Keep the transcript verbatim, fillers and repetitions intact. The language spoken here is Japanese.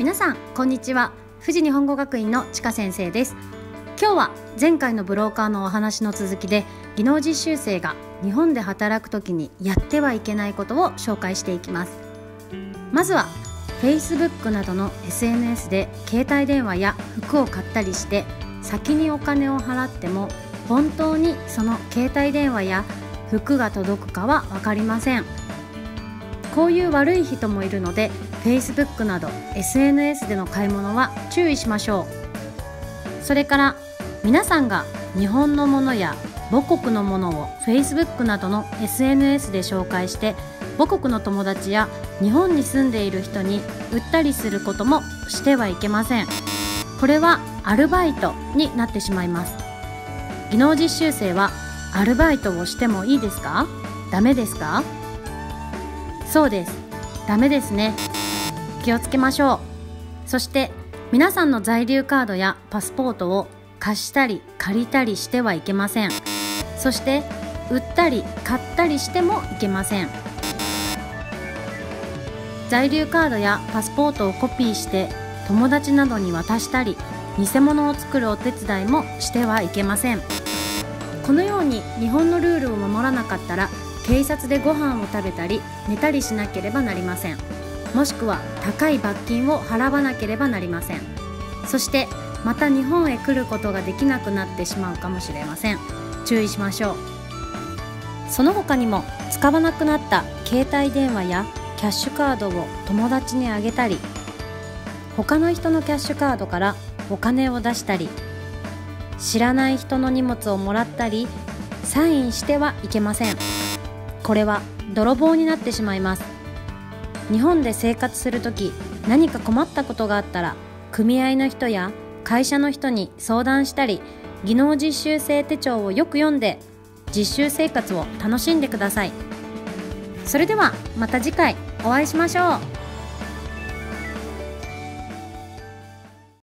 皆さんこんにちは。富士日本語学院のちか先生です。今日は前回のブローカーのお話の続きで、技能実習生が日本で働くときにやってはいけないことを紹介していきます。まずは Facebook などの エスエヌエス で携帯電話や服を買ったりして先にお金を払っても本当にその携帯電話や服が届くかは分かりません。こういう悪い人もいるので Facebook など エスエヌエス での買い物は注意しましょう。それから皆さんが日本のものや母国のものを Facebook などの エスエヌエス で紹介して母国の友達や日本に住んでいる人に売ったりすることもしてはいけません。これはアルバイトになってしまいます。技能実習生はアルバイトをしてもいいですか？ダメですか？そうです。ダメですね。気をつけましょう。そして皆さんの在留カードやパスポートを貸したり借りたりしてはいけません。そして売ったり買ったりしてもいけません。在留カードやパスポートをコピーして友達などに渡したり、偽物を作るお手伝いもしてはいけません。このように日本のルールを守らなかったら警察でご飯を食べたり寝たりしなければなりません。もしくは高い罰金を払わなければなりません。そしてまた日本へ来ることができなくなってしまうかもしれません。注意しましょう。その他にも使わなくなった携帯電話やキャッシュカードを友達にあげたり、他の人のキャッシュカードからお金を出したり、知らない人の荷物をもらったり、サインしてはいけません。これは泥棒になってしまいます。日本で生活するとき、何か困ったことがあったら組合の人や会社の人に相談したり、技能実習生手帳をよく読んで実習生活を楽しんでください。それではまた次回お会いしましょう。